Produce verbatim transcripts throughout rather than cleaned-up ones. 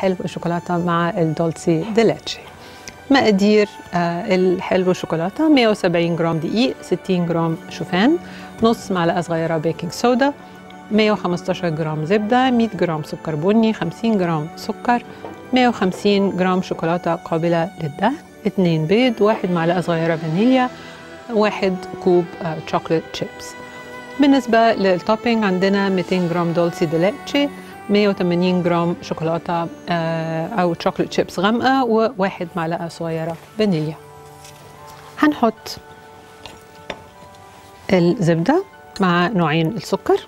حلو الشوكولاته مع الدولسي دي لاتشي. مقادير الحلو الشوكولاته مية وسبعين جرام دقيق، ستين جرام شوفان، نص معلقه صغيره بيكنج صودا، مية وخمستاشر جرام زبده، مية جرام سكر بني، خمسين جرام سكر، مية وخمسين جرام شوكولاته قابله للدهن، اتنين بيض، واحد معلقه صغيره فانيليا، واحد كوب تشوكليت شيبس. بالنسبه للتوبينج عندنا ميتين جرام دولسي دي لاتشي، مية وتمانين جرام شوكولاته او تشوكليت شيبس غامقه، وواحد معلقه صغيره فانيليا. هنحط الزبده مع نوعين السكر،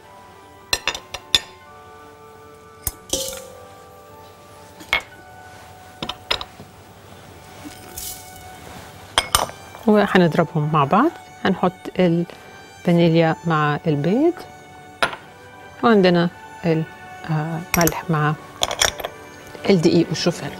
وهنضربهم مع بعض. هنحط الفانيليا مع البيض، وعندنا الملح مع الدقيق والشوفان.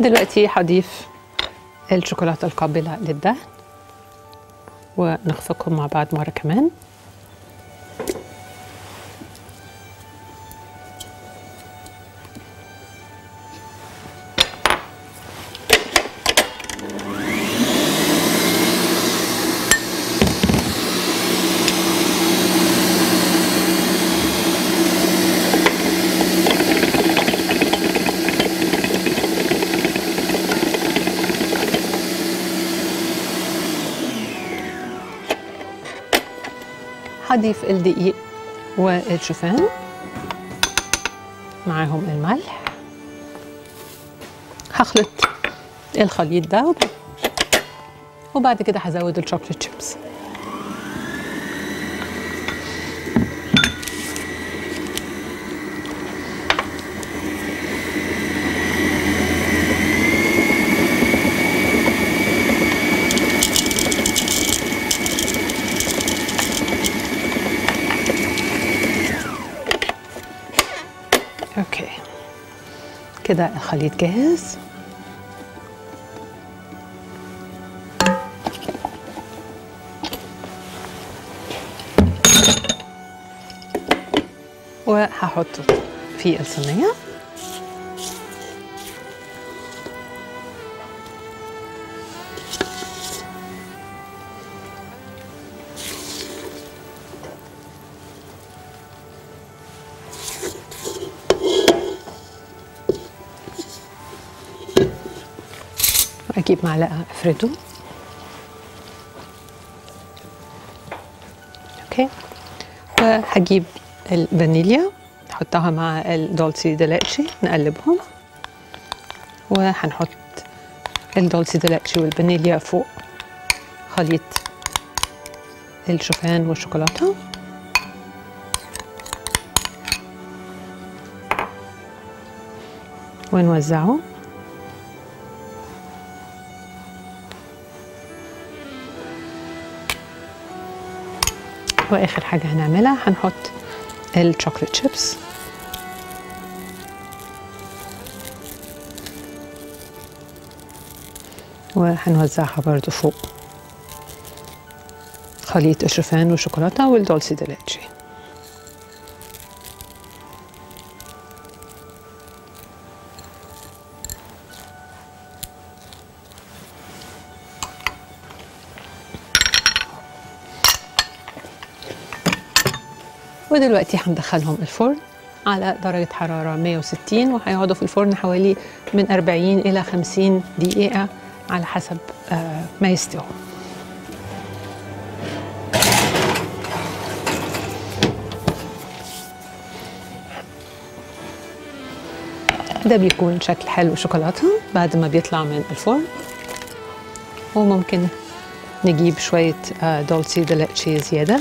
دلوقتي هضيف الشوكولاتة القابلة للدهن ونخفقهم مع بعض مرة كمان. هضيف الدقيق والشوفان، معاهم الملح. هخلط الخليط ده وبعد كده هزود الشوكليت شيبس. اوكي كده الخليط جاهز. وهحطه في الصينية. أجيب معلقة أفرده. أوكي، وهجيب الفانيليا نحطها مع الدولسي دي لاتشي، نقلبهم، وهنحط الدولسي دي لاتشي والفانيليا فوق خليط الشوفان والشوكولاتة. ونوزعه. واخر حاجه هنعملها هنحط الشوكليت شيبس. وهنوزعها برضو فوق خليط الشوفان والشوكولاته والدولسي دي لاتشي. ودلوقتي هندخلهم الفرن على درجة حرارة مية وستين، وهيقعدوا في الفرن حوالي من أربعين إلى خمسين دقيقة على حسب ما يستووا. ده بيكون شكل حلو شوكولاتة بعد ما بيطلع من الفرن. وممكن نجيب شوية دولسي دي لاتشي زيادة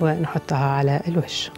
ونحطها على الوش.